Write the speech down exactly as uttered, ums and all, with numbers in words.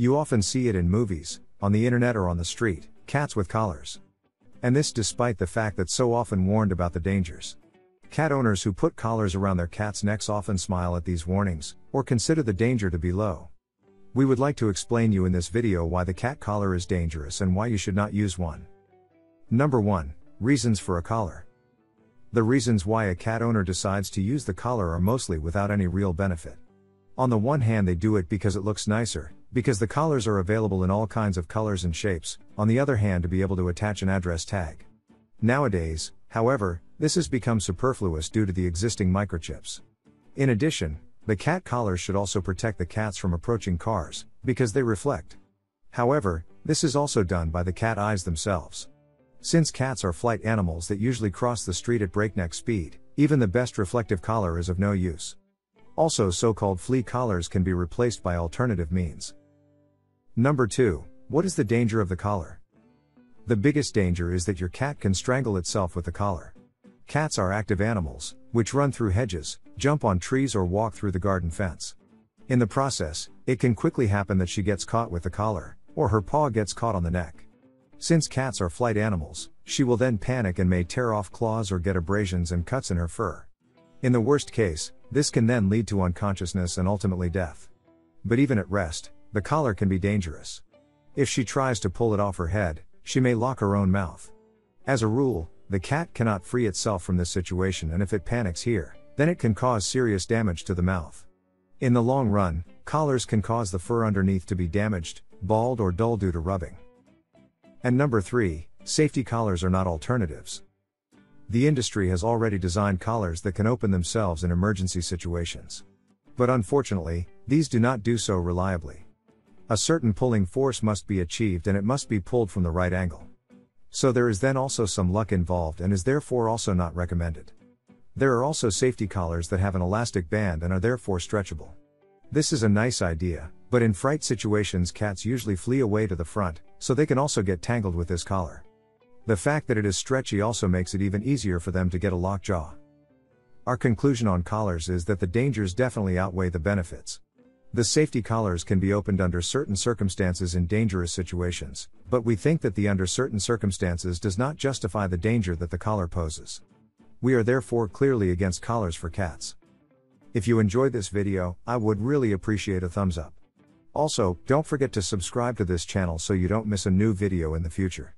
You often see it in movies, on the internet or on the street, cats with collars. And this despite the fact that so often warned about the dangers. Cat owners who put collars around their cats' necks often smile at these warnings, or consider the danger to be low. We would like to explain you in this video why the cat collar is dangerous and why you should not use one. Number one. Reasons for a collar. The reasons why a cat owner decides to use the collar are mostly without any real benefit. On the one hand, they do it because it looks nicer, because the collars are available in all kinds of colors and shapes, on the other hand to be able to attach an address tag. Nowadays, however, this has become superfluous due to the existing microchips. In addition, the cat collars should also protect the cats from approaching cars, because they reflect. However, this is also done by the cat eyes themselves. Since cats are flight animals that usually cross the street at breakneck speed, even the best reflective collar is of no use. Also, so-called flea collars can be replaced by alternative means. Number two. What is the danger of the collar? The biggest danger is that your cat can strangle itself with the collar. Cats are active animals, which run through hedges, jump on trees or walk through the garden fence. In the process, it can quickly happen that she gets caught with the collar, or her paw gets caught on the neck. Since cats are flight animals, she will then panic and may tear off claws or get abrasions and cuts in her fur. In the worst case, this can then lead to unconsciousness and ultimately death. But even at rest, the collar can be dangerous. If she tries to pull it off her head, she may lock her own mouth. As a rule, the cat cannot free itself from this situation, and if it panics here, then it can cause serious damage to the mouth. In the long run, collars can cause the fur underneath to be damaged, bald or dull due to rubbing. And number three, safety collars are not alternatives. The industry has already designed collars that can open themselves in emergency situations. But unfortunately, these do not do so reliably. A certain pulling force must be achieved, and it must be pulled from the right angle. So there is then also some luck involved and is therefore also not recommended. There are also safety collars that have an elastic band and are therefore stretchable. This is a nice idea, but in fright situations cats usually flee away to the front, so they can also get tangled with this collar. The fact that it is stretchy also makes it even easier for them to get a lockjaw. Our conclusion on collars is that the dangers definitely outweigh the benefits. The safety collars can be opened under certain circumstances in dangerous situations, but we think that the under certain circumstances does not justify the danger that the collar poses. We are therefore clearly against collars for cats. If you enjoyed this video, I would really appreciate a thumbs up. Also, don't forget to subscribe to this channel so you don't miss a new video in the future.